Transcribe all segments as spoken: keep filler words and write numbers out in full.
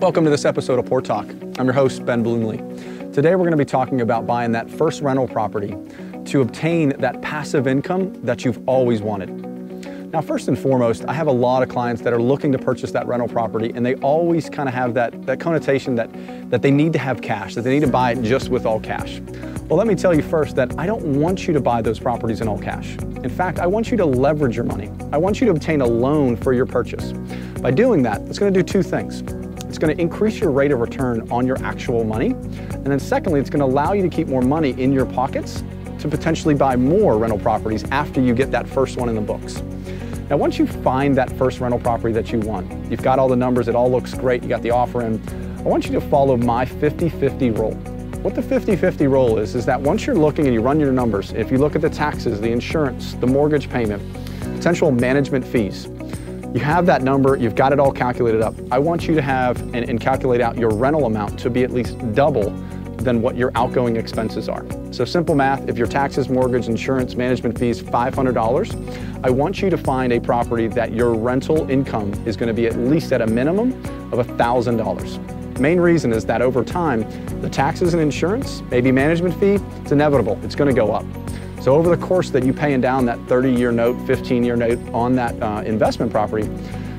Welcome to this episode of Port Talk. I'm your host, Ben Bluemle. Today we're going to be talking about buying that first rental property to obtain that passive income that you've always wanted. Now, first and foremost, I have a lot of clients that are looking to purchase that rental property, and they always kind of have that, that connotation that, that they need to have cash, that they need to buy it just with all cash. Well, let me tell you first that I don't want you to buy those properties in all cash. In fact, I want you to leverage your money. I want you to obtain a loan for your purchase. By doing that, it's going to do two things. It's going to increase your rate of return on your actual money, and then secondly, it's going to allow you to keep more money in your pockets to potentially buy more rental properties after you get that first one in the books. Now, once you find that first rental property that you want, you've got all the numbers, it all looks great, you got the offer in, I want you to follow my fifty fifty rule. What the fifty fifty rule is, is that once you're looking and you run your numbers, if you look at the taxes, the insurance, the mortgage payment, potential management fees, you have that number, you've got it all calculated up. I want you to have and, and calculate out your rental amount to be at least double than what your outgoing expenses are. So simple math, if your taxes, mortgage, insurance, management fees, five hundred dollars, I want you to find a property that your rental income is going to be at least at a minimum of one thousand dollars. Main reason is that over time, the taxes and insurance, maybe management fee, it's inevitable, it's going to go up. So over the course that you paying down that thirty-year note, fifteen-year note on that uh, investment property,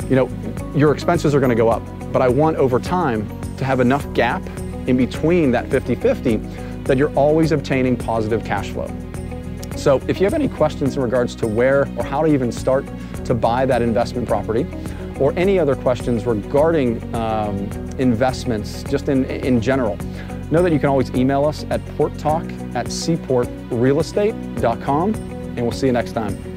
you know, your expenses are going to go up. But I want over time to have enough gap in between that fifty fifty that you're always obtaining positive cash flow. So if you have any questions in regards to where or how to even start to buy that investment property, or any other questions regarding um, investments just in, in general, know that you can always email us at port talk at seaport real estate dot com, and we'll see you next time.